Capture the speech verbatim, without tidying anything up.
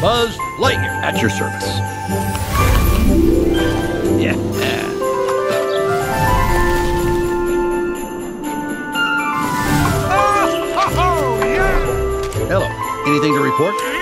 Buzz Lightyear at your service. Yeah. Hello. Anything to report?